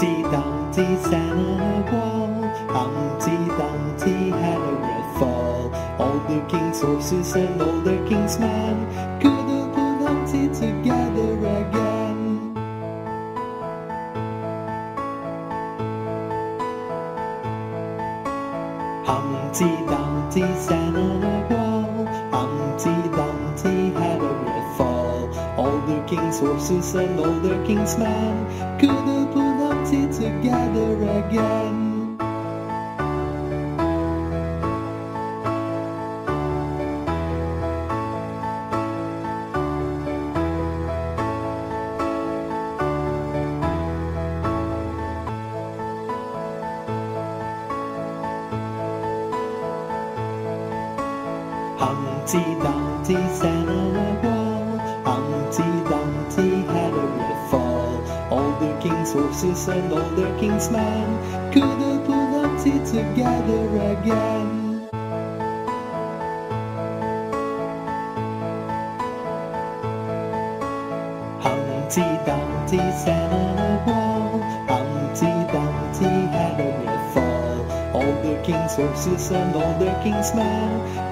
Humpty Dumpty sat on a wall. Humpty Dumpty had a red fall. All the king's horses and all the king's men couldn't put Humpty together again. Humpty Dumpty sat on a wall. Humpty Dumpty had a red fall. All the king's horses and all the king's men couldn't put together again. Humpty Dumpty sat on a wall. Humpty Dumpty had a red fall. All the king's horses and all the king's men couldn't put Humpty together again. Humpty Dumpty sat on a wall. Humpty Dumpty had a red fall. All the king's horses and all the king's men